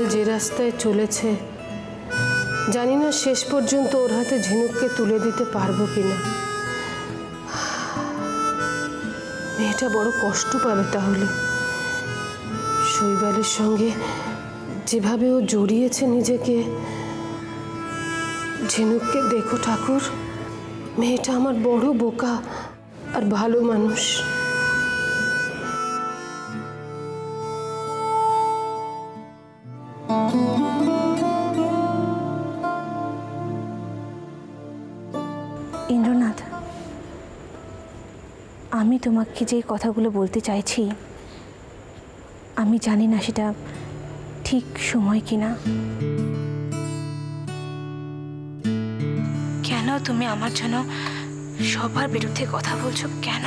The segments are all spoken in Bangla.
গোপাল যে রাস্তায় চলেছে, জানি না শেষ পর্যন্ত ওর হাতে ঝিনুককে তুলে দিতে পারবো কিনা। মেয়েটা বড় কষ্ট পাবে তাহলে। শৈবালের সঙ্গে যেভাবে ও জড়িয়েছে নিজেকে। ঝিনুককে দেখো ঠাকুর, মেয়েটা আমার বড় বোকা আর ভালো মানুষ। ইন্দ্রনাথ, আমি তোমাকে যে কথাগুলো বলতে চাইছি, আমি জানি না সেটা ঠিক সময় কিনা। কেন তুমি আমার জন্য সবার বিরুদ্ধে কথা বলছো? কেন?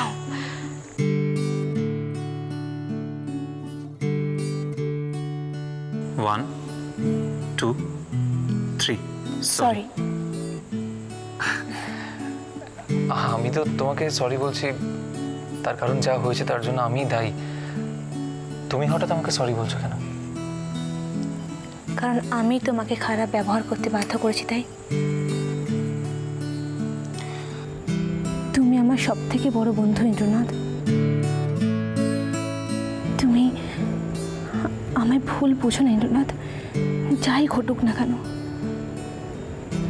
One, two, three. সরি। আমি তো তোমাকে সরি বলছি, তার কারণ যা হয়েছে তার জন্য আমিই দায়ী। তুমি হঠাৎ আমাকে সরি বলছো কেন? কারণ আমি তোমাকে খারাপ ব্যবহার করতে বাধ্য করেছি। তাই? তুমি আমার সব থেকে বড় বন্ধু ইন্দ্রনাথ। তুমি আমায় ভুল বুঝো না ইন্দ্রনাথ, যাই ঘটুক না কেন।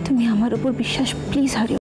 তুমি আমার উপর বিশ্বাস প্লিজ হারিও।